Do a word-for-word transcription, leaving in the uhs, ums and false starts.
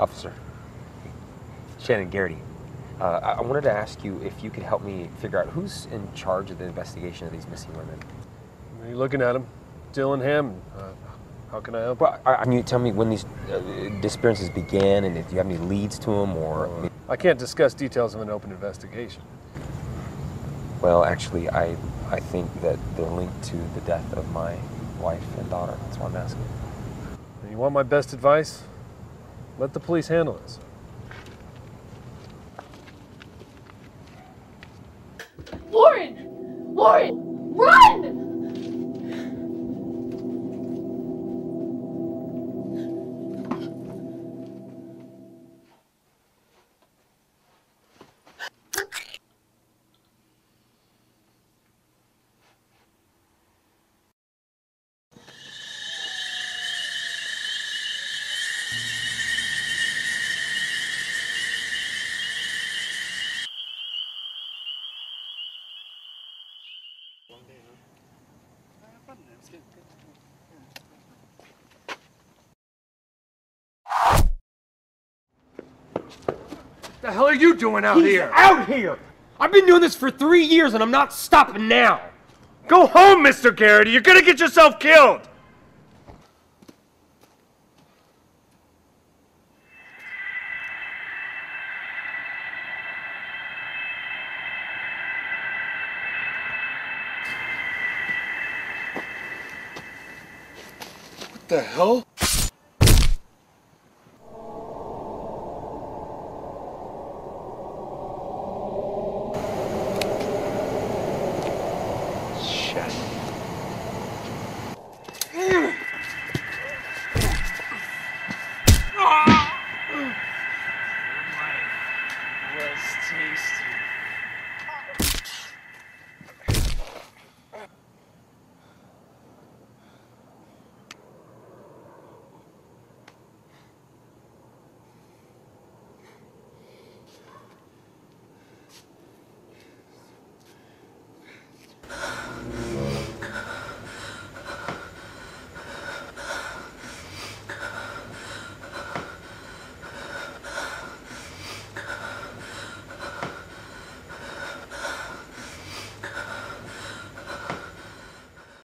Officer, Shannon Garrity, uh, I wanted to ask you if you could help me figure out who's in charge of the investigation of these missing women. Are you looking at him? Dylan Hammond. Uh, how can I help? Well, I, I, can you tell me when these uh, disappearances began and if you have any leads to them or... Uh, I can't discuss details of an open investigation. Well, actually, I, I think that they're linked to the death of my wife and daughter. That's why I'm asking. You want my best advice? Let the police handle this. Lauren! Lauren! Run! What the hell are you doing out He's here? Out here! I've been doing this for three years and I'm not stopping now! Go home, Mister Garrity! You're gonna get yourself killed! What the hell?